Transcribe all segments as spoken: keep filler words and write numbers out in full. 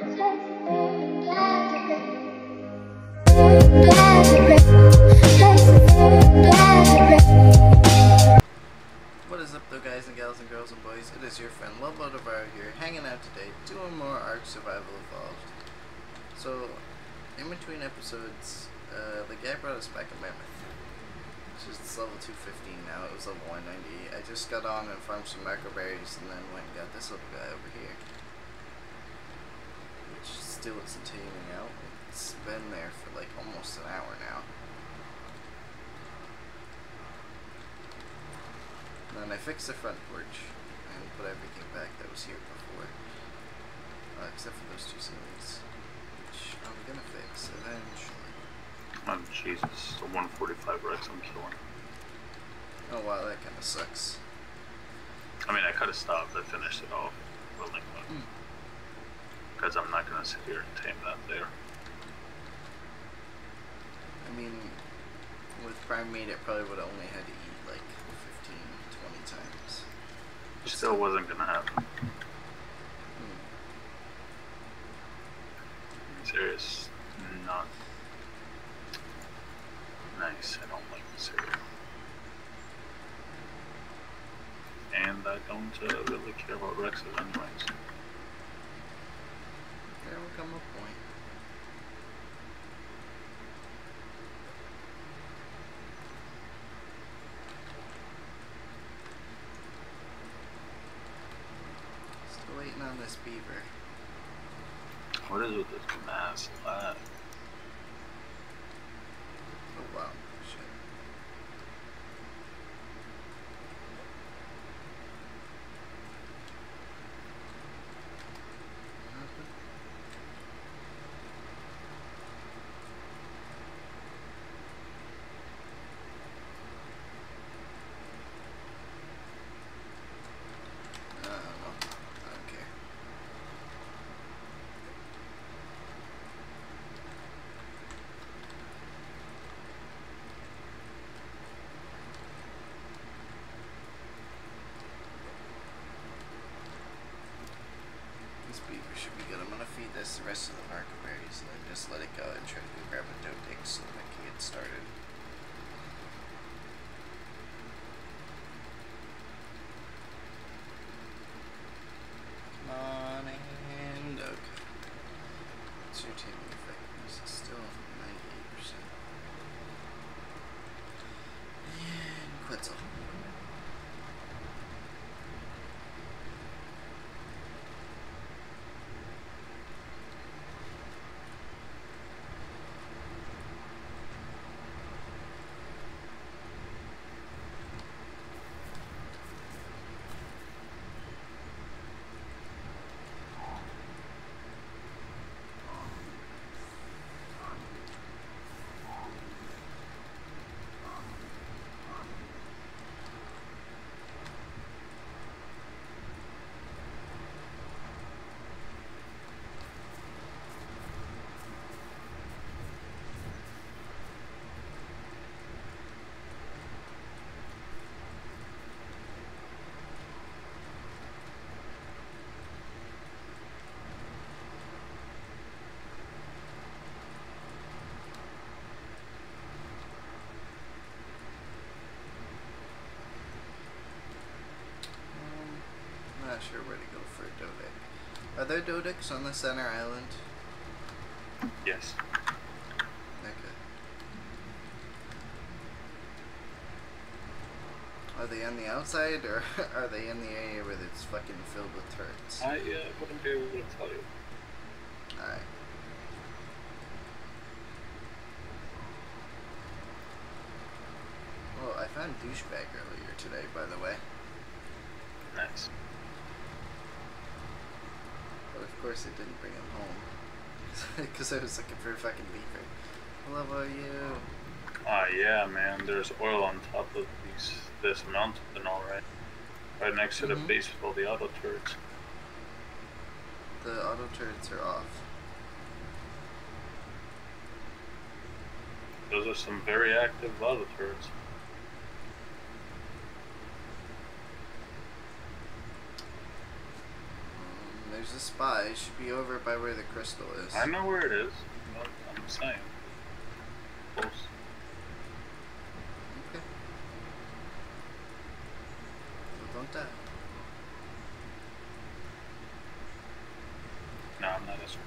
What is up though guys and gals and girls and boys, it is your friend Lobo DeVaro here, hanging out today, doing more Ark Survival Evolved. So, in between episodes, uh, the guy brought us back a mammoth. It's level two fifteen now, it was level one ninety. I just got on and farmed some macro berries and then went and got this little guy over here. Which still isn't taming out. It's been there for like almost an hour now. And then I fixed the front porch and put everything back that was here before. Uh, except for those two ceilings, which I'm gonna fix eventually. Oh Jesus, the one forty-five Rex I'm killing. Oh wow, that kinda sucks. I mean, I could've stopped, I finished it off. Building one. Because I'm not gonna sit here and tame that there. I mean, with prime meat, it probably would've only had to eat like fifteen, twenty times. Which still wasn't gonna happen. Hmm. I'm serious. Not. Nice, I don't like this area. And I don't uh, really care about Rexes anyways. There will come a point. Still waiting on this beaver. What is with this mass lag? Oh wow, shit. Uh, no. Okay. Should be good. I'm gonna feed this the rest of the market berries and then just let it go and try to go grab a doe dig so that I can get started. Come on and okay. What's your taming effectiveness? It's still ninety-eight percent. And quetzal. Not sure where to go for a doe dig. Are there doe digs on the center island? Yes. Okay. Are they on the outside or are they in the area where it's fucking filled with turrets? I uh, wouldn't be able to tell you. Alright. Well, I found douchebag earlier today, by the way. Nice. Of course it didn't bring him home. Because I was looking for a fucking beaver. Hello, how are you? Ah, uh, yeah, man. There's oil on top of these, this mountain and all, right? Right next to mm-hmm. the base with all the auto turrets. The auto turrets are off. Those are some very active auto turrets. There's there's a spot. It should be over by where the crystal is. I know where it is. I'm just saying. Close. Okay. So don't die. No, I'm not a scrub.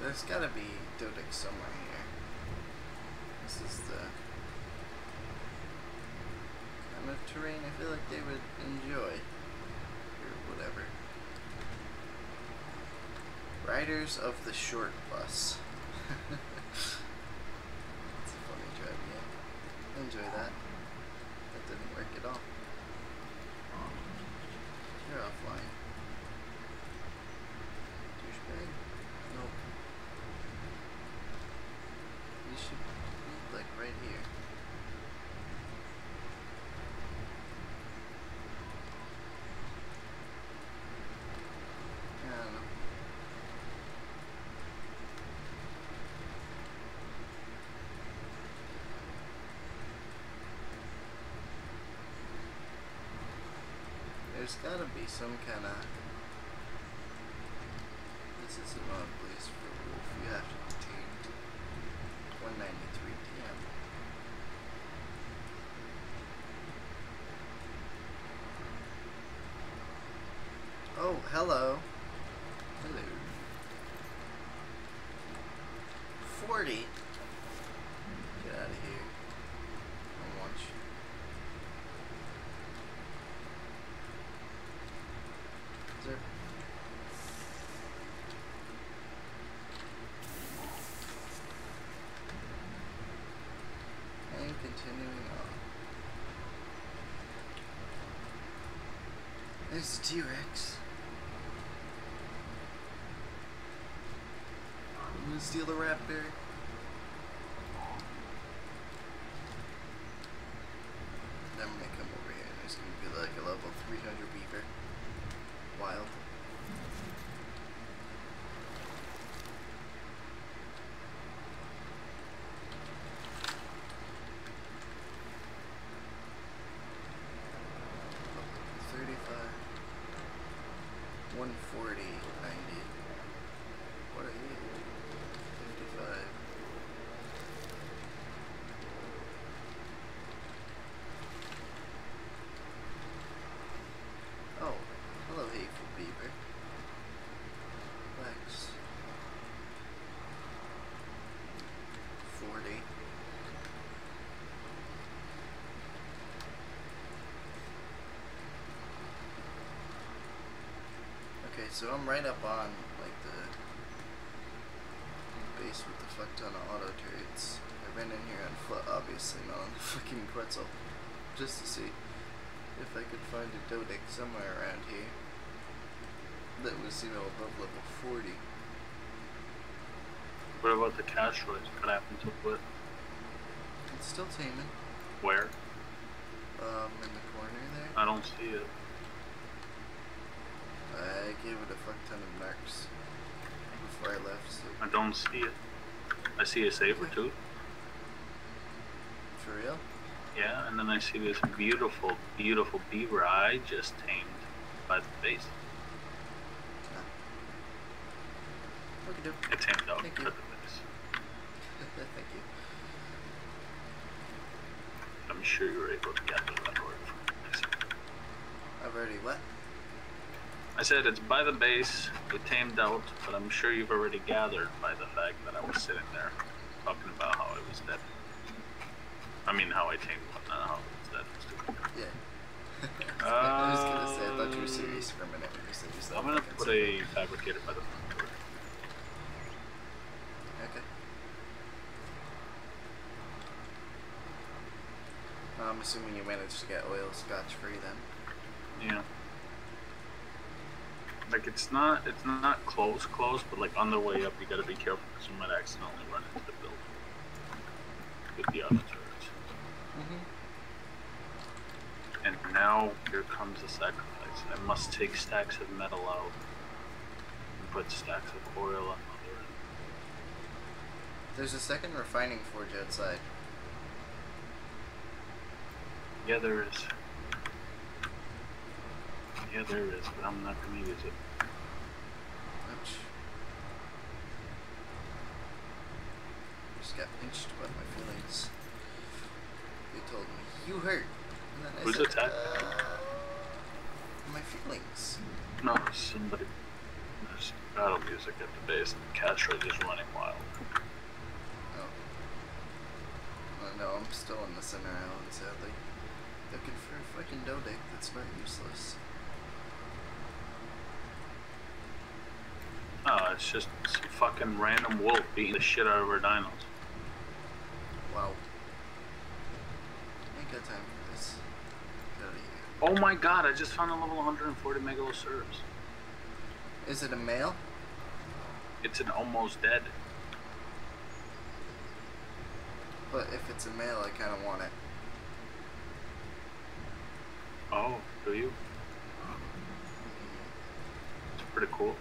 There's gotta be Dodic somewhere here. This is the kind of terrain I feel like they would enjoy. Or whatever. Riders of the Short Bus. That's a funny drive, yeah. Enjoy that. That didn't work at all. You're offline. Douchebag? Nope. You should be like right here. I don't know. There's gotta be some kind of. This is an odd place for a wolf. You have to be tamed. one ninety-three D M. Oh, hello. Hello. forty? Get out of here. I want you. Is there... Continuing on. There's the T-Rex. I'm gonna steal the raptor. Then I'm gonna come over here and there's gonna be like a level three hundred beaver. Wild. one forty, ninety. What are you? fifty-five. Oh, hello, hateful beaver. Lex. forty. So I'm right up on like the base with the fuck ton of auto turrets. I ran in here on foot, obviously, not on the fucking pretzel, just to see if I could find a Dodic somewhere around here that was, you know, above level forty. What about the Castoroides? What happened to it? It's still taming. Where? Um, in the corner there. I don't see it. I gave it a fuck ton of marks before I left. So. I don't see it. I see a saber tooth. For real? Yeah, and then I see this beautiful, beautiful beaver I just tamed by the base. Huh. Okay, I tamed out by the base. Thank you. I'm sure you were able to get that word from me. I've already what? I said it's by the base, we tamed out, but I'm sure you've already gathered by the fact that I was sitting there talking about how I was dead. I mean, how I tamed one, not how I was dead. Yeah. uh, I was gonna say, I thought you were serious for a minute when you said you I'm gonna put a fabricator by the front door. Okay. Well, I'm assuming you managed to get oil scotch free then. Yeah. Like, it's not, it's not close, close, but like on the way up, you gotta be careful because you might accidentally run into the building with the auto turrets. Mm-hmm. And now here comes the sacrifice. I must take stacks of metal out and put stacks of oil on the other end. There's a second refining forge outside. Yeah, there is. Yeah, there is, but I'm not going to use it. Ouch. Just got pinched by my feelings. They told me, you hurt. And then I Who's said, attacked? Uh, my feelings. No, somebody. There's battle music at the base, and Castoroides is running wild. Oh. Well, no, I'm still in the center island, sadly. Looking for a fucking dodec that's not useless. Oh, it's just some fucking random wolf beating the shit out of our dinos. Wow. I ain't got time for this. Get out of here. Oh my god, I just found a level one hundred forty megalosaurus. Is it a male? It's an almost dead. But if it's a male, I kind of want it. Oh, do you? It's pretty cool.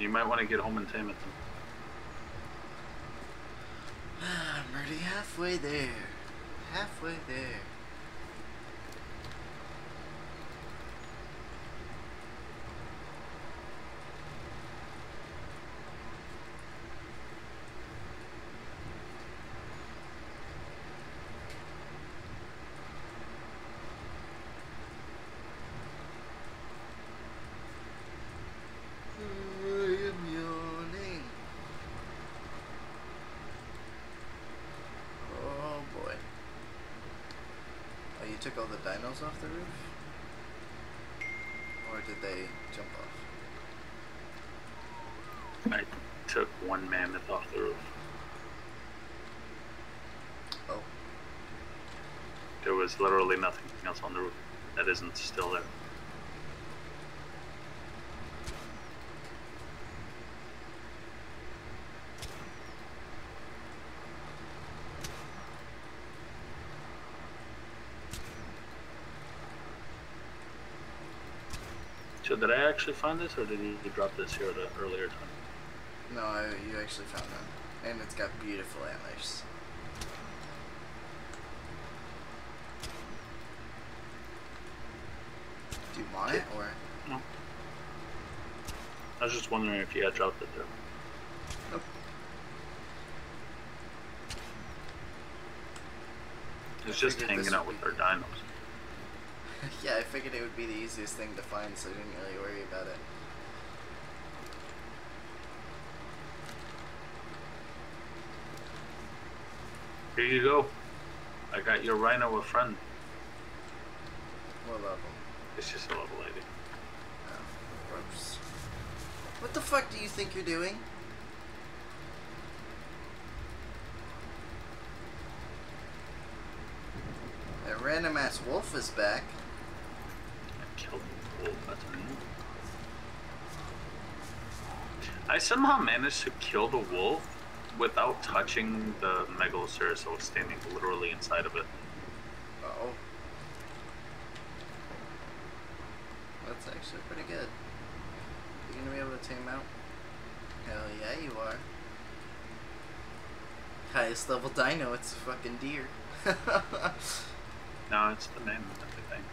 You might want to get home and tame it then. I'm already halfway there. Halfway there. Took all the dinos off the roof? Or did they jump off? I took one mammoth off the roof. Oh. There was literally nothing else on the roof that isn't still there. So did I actually find this, or did you drop this here at an earlier time? No, I, you actually found that. And it's got beautiful antlers. Do you want it, or...? No. I was just wondering if you had dropped it there. Nope. It's just hanging out with our dinos. Yeah, I figured it would be the easiest thing to find, so I didn't really worry about it. Here you go. I got your rhino a friend. What level? It's just a level eighty. Oh, gross. What the fuck do you think you're doing? That random ass wolf is back. I somehow managed to kill the wolf without touching the megalosaurus. I was standing literally inside of it. Uh oh. That's actually pretty good. You gonna be able to tame out? Hell yeah, you are. Highest level dino, it's a fucking deer. No, it's the name of everything.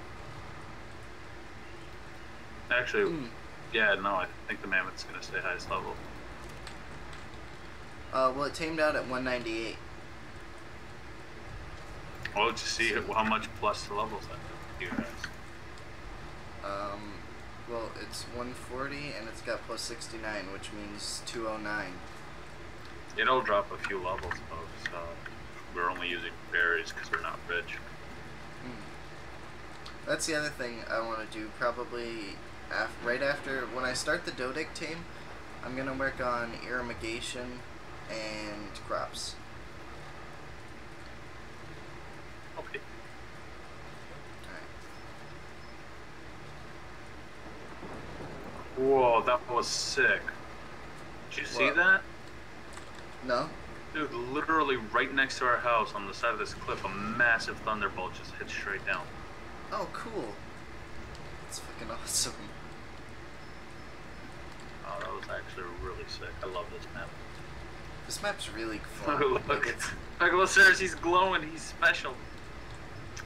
Actually, mm. yeah, no, I think the mammoth's going to stay highest level. Uh, well, it tamed out at one ninety-eight. Oh, to see so, how much plus the levels that you guys. Um, well, it's one forty, and it's got plus sixty-nine, which means two oh nine. It'll drop a few levels, though, so we're only using berries because we're not rich. Mm. That's the other thing I want to do, probably... Af right after, when I start the dodec tame, I'm going to work on irrigation and crops. Okay. Alright. Whoa, that was sick. Did you Whoa. see that? No. Dude, literally right next to our house on the side of this cliff, a massive thunderbolt just hit straight down. Oh, cool. That's fucking awesome. sick. I love this map. This map's really fun. Look, like it's... look, listeners, he's glowing. He's special.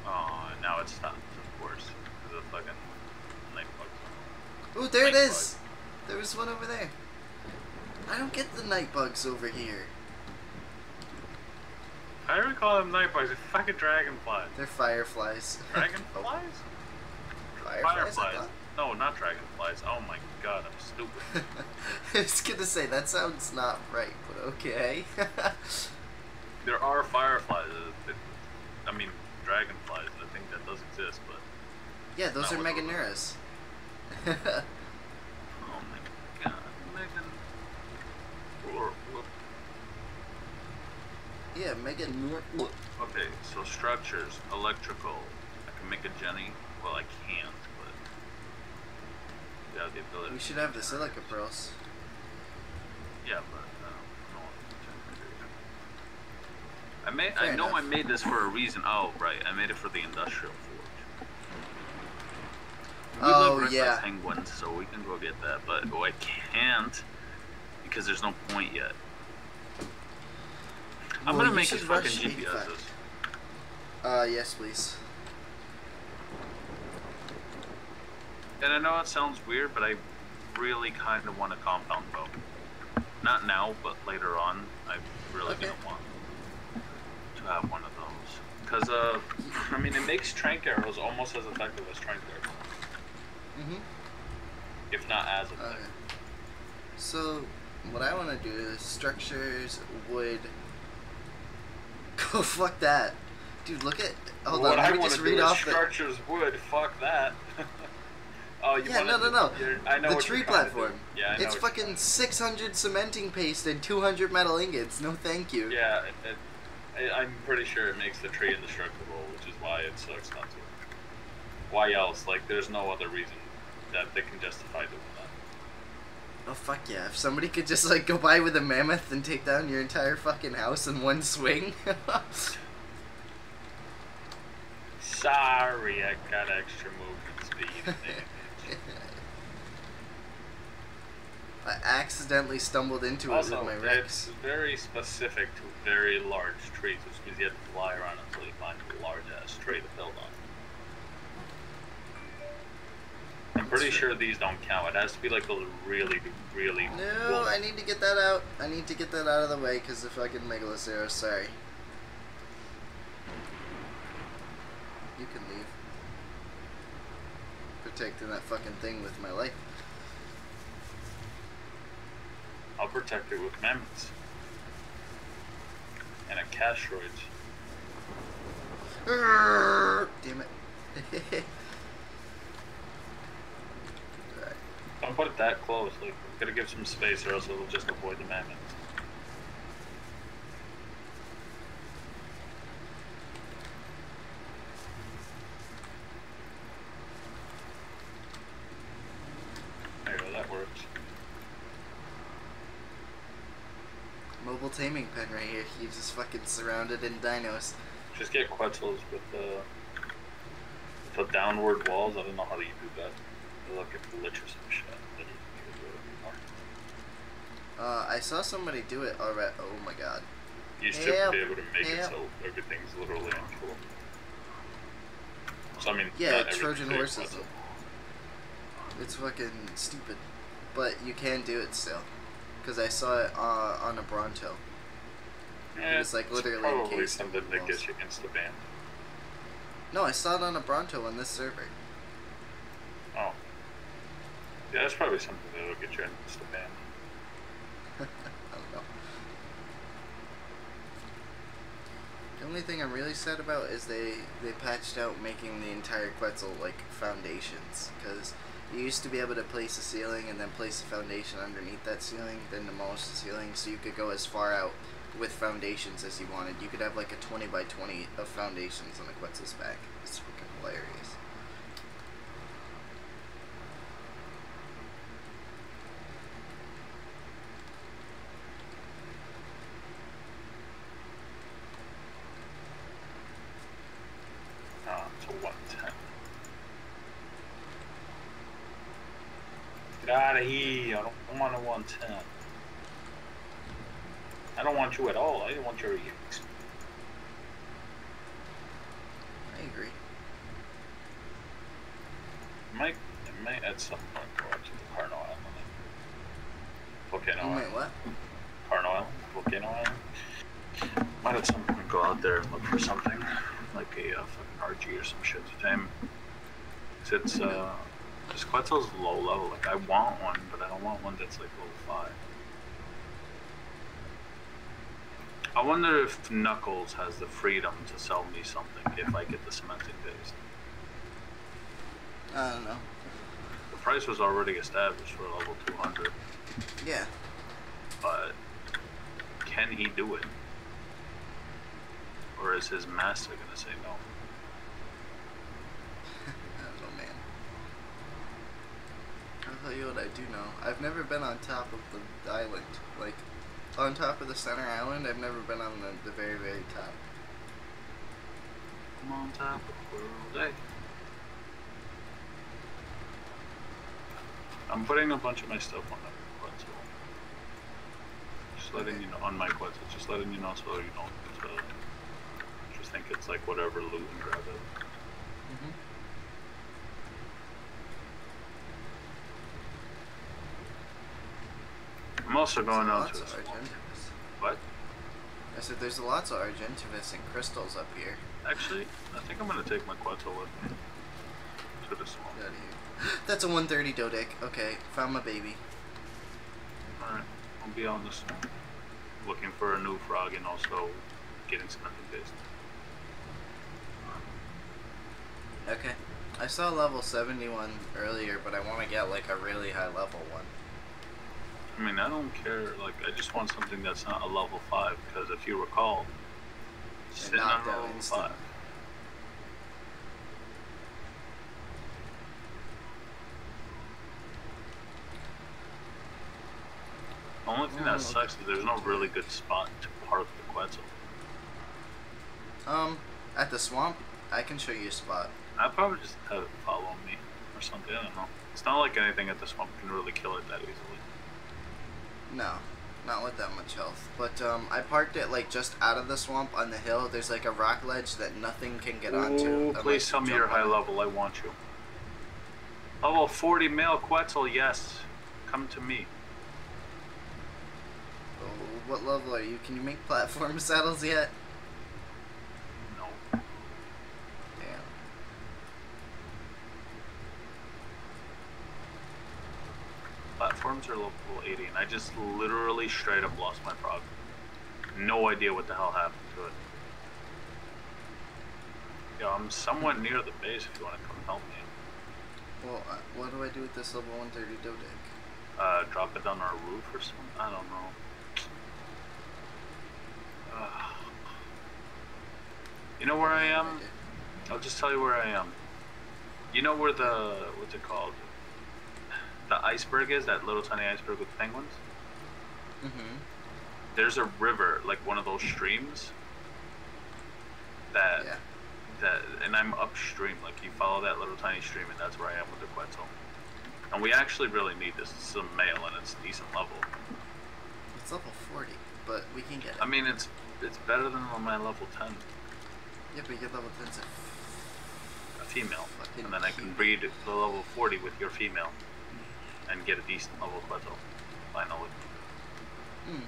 Oh, now it's stopped, of course. The fucking night bugs. Ooh, there night it is. Bug. There was one over there. I don't get the night bugs over here. I don't call them night bugs. They're fucking dragonflies. They're fireflies. Dragonflies? Fireflies? Fireflies. No, not dragonflies. Oh my god, I'm stupid. I was gonna say, that sounds not right, but okay. There are fireflies. That, I mean, dragonflies. I think that does exist, but... Yeah, those are Meganuras. Oh my god, Megan... Yeah, Meganura... Okay, so structures, electrical. I can make a Jenny. Well, I can't. Yeah, we should have the silica pearls. Yeah, but um, no, I made. Fair I know enough. I made this for a reason. Oh, right. I made it for the industrial forge. We oh love yeah. Penguins, so we can go get that. But oh, I can't because there's no point yet. I'm well, gonna make his fucking G P Ses. Uh, yes, please. And I know it sounds weird, but I really kind of want a compound bow. Not now, but later on, I'm really okay. gonna want to have one of those. Because, uh, I mean, it makes trank arrows almost as effective as trank arrows. Mm-hmm. If not as effective. Okay. So, what I want to do is structures, wood. Go oh, fuck that, dude. Look at. Hold what on. Let me I want to do read is structures, the... wood. Fuck that. Oh, you yeah, no, no, no. Your, I know the tree platform. Yeah, I know it's fucking six hundred cementing paste and two hundred metal ingots. No, thank you. Yeah, it, it, I, I'm pretty sure it makes the tree indestructible, which is why it sucks not to. Why else? Like, there's no other reason that they can justify doing that. Oh, fuck yeah. If somebody could just, like, go by with a mammoth and take down your entire fucking house in one swing. Sorry, I got extra movement speed in there. I accidentally stumbled into it also, with my wrecks. It's very specific to very large trees, which means you have to fly around until you find a large ass tree to build on. I'm pretty sure these don't count. It has to be like those really, really. No, wolf. I need to get that out. I need to get that out of the way because the fucking Megalas arrow. Sorry. You can leave. Protecting that fucking thing with my life. I'll protect it with mammoths. And a Castoroides. Damn it. Right. Don't put it that close. Like, we've got to give some space or else it'll just avoid the mammoths. There you go, that works. Mobile taming pen right here. He's just fucking surrounded in dinos. Just get Quetzals with the, with the downward walls. I don't know how you do that. They look at the lich or some shit. Uh, I saw somebody do it already. Oh my god. You should yep. be able to make yep. it so everything's literally uncool. So I mean, yeah, Trojan horses. It's fucking stupid, but you can do it still. Because I saw it uh, on a Bronto. Yeah, it was like literally it's probably something that gets you against the ban. No, I saw it on a Bronto on this server. Oh. Yeah, that's probably something that'll get you against the ban. I don't know. The only thing I'm really sad about is they, they patched out making the entire Quetzal like foundations. Because... you used to be able to place a ceiling and then place a foundation underneath that ceiling, then demolish the ceiling, so you could go as far out with foundations as you wanted. You could have like a twenty by twenty of foundations on a Quetzal's back. It's fucking hilarious. Ah, to what? Get out of here, I don't want a one ten. I don't want you at all. I don't want your gimmicks. I agree. I might, I might at some point go out to the Carno Island. Volcano Island. Wait, what? Carno Island? Volcano Island? Might at some point go out there and look for something. Like a uh, fucking R G or some shit to tame. Cause it's, uh... This Quetzal's low level. Like, I want one, but I don't want one that's like level five. I wonder if Knuckles has the freedom to sell me something if I get the cementing days. I don't know. The price was already established for level two hundred. Yeah. But can he do it? Or is his master gonna say no? I don't know, man. I'll tell you what I do know. I've never been on top of the island. Like, on top of the center island, I've never been on the, the very, very top. I'm on top of the world, eh? I'm putting a bunch of my stuff on that Quetzal. Just letting okay. you know, on my Quetzal, just letting you know so you know. So just think it's like whatever loot and grab it. Mm-hmm. I'm also going out to this one. What? I said there's lots of Argentivis and crystals up here. Actually, I think I'm going to take my Quetzal with me to this one. Get out of here. That's a one thirty Dodic. Okay, found my baby. Alright, I'll be on this one. Looking for a new frog and also getting something based. Okay, I saw level seventy-one earlier, but I want to get like a really high level one. I mean, I don't care, like, I just want something that's not a level five, because if you recall, sitting on level five. The only thing that sucks is there's no really good spot to park the Quetzal. Um, at the swamp, I can show you a spot. I'd probably just have it follow me, or something, I don't know. It's not like anything at the swamp can really kill it that easily. No, not with that much health. But um, I parked it like just out of the swamp on the hill. There's like a rock ledge that nothing can get onto. Please tell me you're high level. I want you. Level forty male Quetzal, yes. Come to me. Oh, what level are you? Can you make platform saddles yet? No. Damn. Platforms are level eighty, and I just literally straight up lost my frog. No idea what the hell happened to it. Yo, I'm somewhat near the base if you want to come help me. Well, uh, what do I do with this level one thirty Dodic? Uh, drop it down our roof or something? I don't know. Uh, you know where I am? I'll just tell you where I am. You know where the, what's it called? The iceberg is, that little tiny iceberg with penguins. Mm-hmm. There's a river, like one of those streams. That, yeah. that, and I'm upstream. Like you follow that little tiny stream, and that's where I am with the Quetzal. And we actually really need this. This is a male, and it's a decent level. It's level forty, but we can get it. I mean, it's it's better than my level ten. Yeah, but your level ten's a, a female, and then I can breed the level forty with your female. And get a decent level Quetzal, finally. Mm.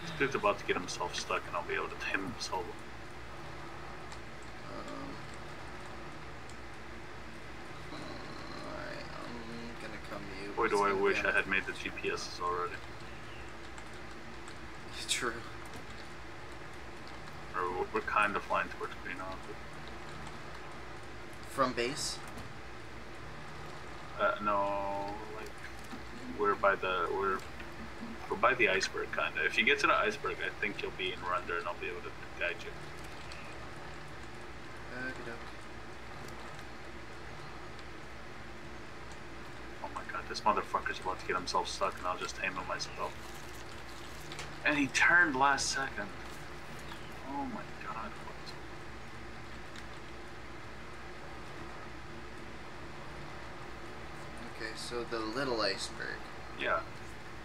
This dude's about to get himself stuck, and I'll be able to tame him solo. Um, Alright, I'm gonna come to you. Boy, do I wish I had made the G P Ss already. True. We're, we're kind of flying towards Green Island. From base? Uh, no, like, we're by the, we're, we're by the iceberg, kinda. If you get to the iceberg, I think you'll be in render and I'll be able to guide you. Uh, good up. Oh my god, this motherfucker's about to get himself stuck and I'll just tame him myself. And he turned last second. Oh my god. Okay, so the little iceberg. Yeah.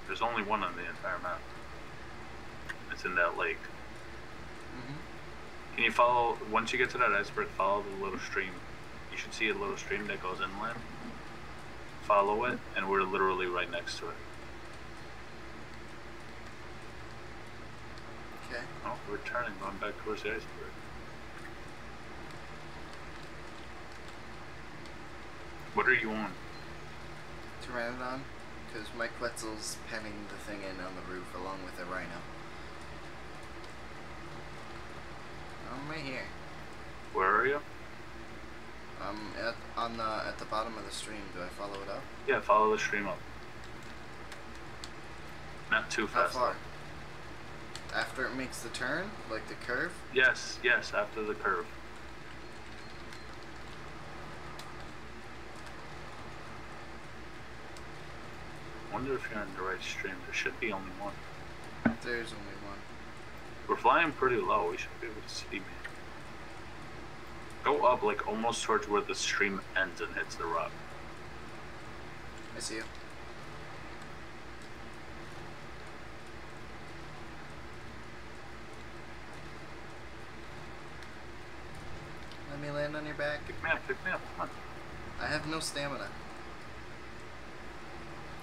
There's only one on the entire map. It's in that lake. Mm-hmm. Can you follow, once you get to that iceberg, follow the little stream. You should see a little stream that goes inland. Follow it, and we're literally right next to it. Okay. Oh, we're turning, going back towards the iceberg. What are you on? Pteranodon, because Mike Wetzel's penning the thing in on the roof along with a rhino. I'm right here. Where are you? I'm at on the at the bottom of the stream. Do I follow it up? Yeah, follow the stream up. Not too fast. How far? Though. After it makes the turn, like the curve? Yes, yes, after the curve. I wonder if you're on the right stream. There should be only one. There's only one. We're flying pretty low. We should be able to see me. Go up, like, almost towards where the stream ends and hits the rock. I see you. Let me land on your back. Pick me up, pick me up, come on. I have no stamina.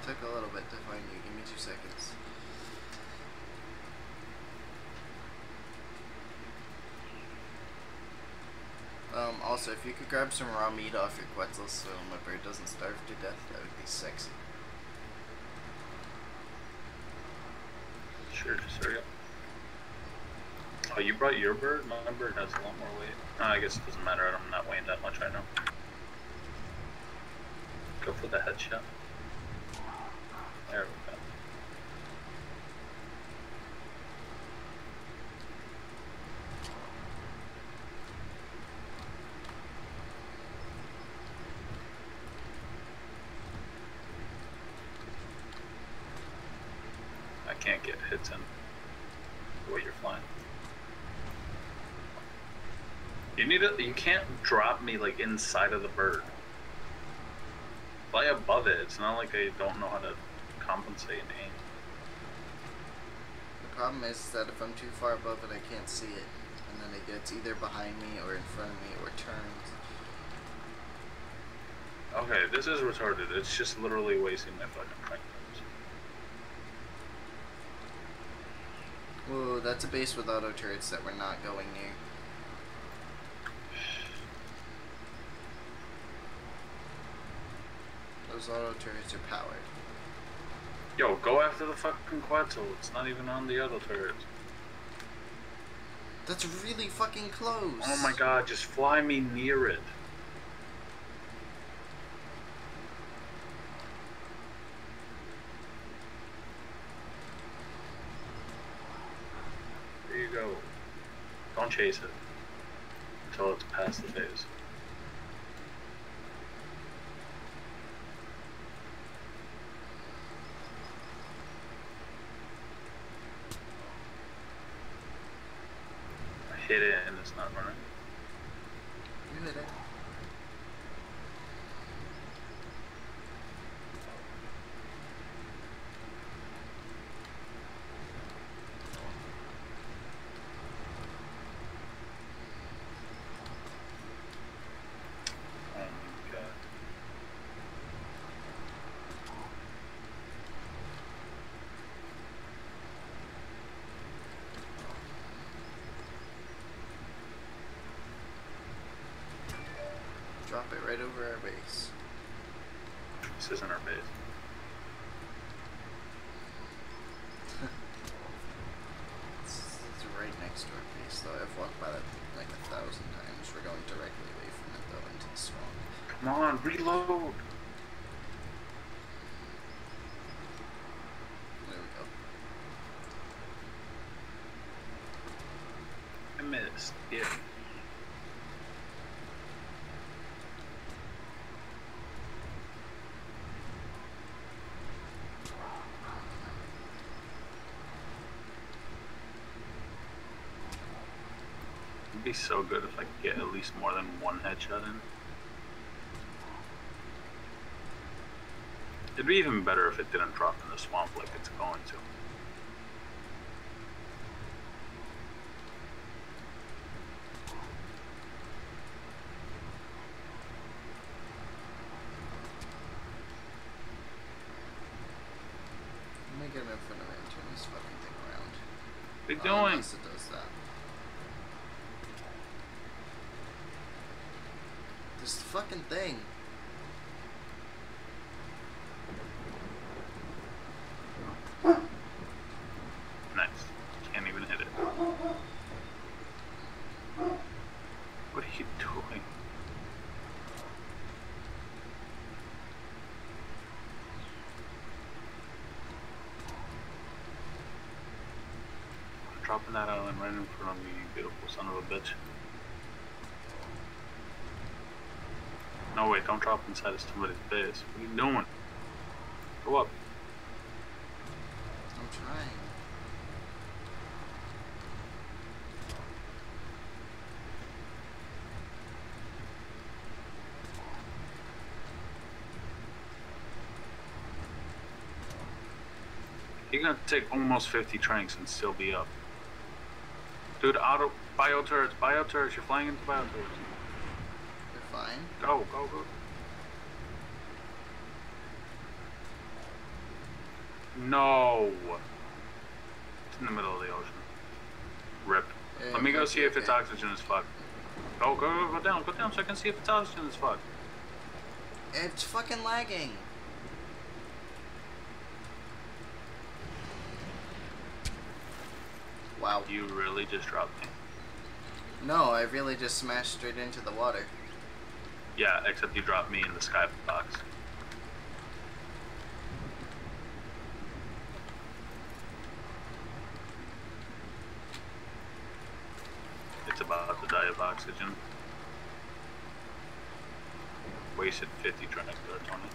Took a little bit to find you. Give me two seconds. Um, also, if you could grab some raw meat off your Quetzal so my bird doesn't starve to death, that would be sexy. Sure, just hurry up. Oh, you brought your bird? My bird has a lot more weight. No, I guess it doesn't matter. I'm not weighing that much right now. Go for the headshot. There we go. Can't get hits in the way you're flying. You need to, you can't drop me like inside of the bird. Fly above it. It's not like I don't know how to compensate and aim. The problem is that if I'm too far above it, I can't see it. And then it gets either behind me or in front of me or turns. Okay, this is retarded. It's just literally wasting my fucking time. Whoa, that's a base with auto turrets that we're not going near. Those auto turrets are powered. Yo, go after the fucking Quetzal. It's not even on the auto turret. That's really fucking close. Oh my god, just fly me near it. Don't chase it until it's past the phase. I hit it and it's not running. You hit it. Drop it right over our base. This isn't our base. it's, it's right next to our base, though. I've walked by that like a thousand times. We're going directly away from it, though, into the swamp. Come on, reload! There we go. I missed. Yeah. Be so good if I could get at least more than one headshot in. It'd be even better if it didn't drop in the swamp like it's going to. Let me get enough and I turn this fucking thing around. What are you doing? Unless it does that. This fucking thing. Nice. Can't even hit it. What are you doing? I'm dropping that island right in front of me, you beautiful son of a bitch. No, wait, don't drop inside of somebody's base. What are you doing? Go up. I'm trying. You're gonna take almost fifty tranks and still be up. Dude, auto bio turrets, bio turrets, you're flying into bio turrets. Fine. Go, go, go. No. It's in the middle of the ocean. Rip. Yeah, Let me go see if it's okay. oxygen as fuck. Go, go, go, go down, go down so I can see if it's oxygen as fuck. It's fucking lagging. Wow. You really just dropped me. No, I really just smashed straight into the water. Yeah, except you dropped me in the skybox. It's about to die of oxygen. Wasted fifty trying to get on it.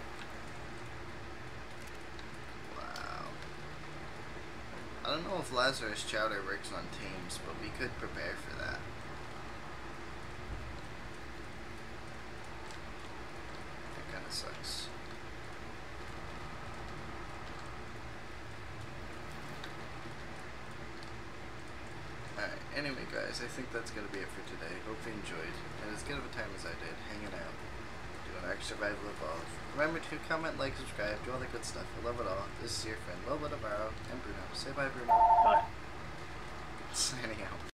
Wow. I don't know if Lazarus Chowder works on teams, but we could prepare for that. Sucks. Alright, anyway guys, I think that's going to be it for today. Hope you enjoyed, and as good of a time as I did, hanging out, doing Ark Survival Evolved. Remember to comment, like, subscribe, do all the good stuff. I love it all. This is your friend Lobo DeVaro and Bruno. Say bye, Bruno. Bye. Signing out.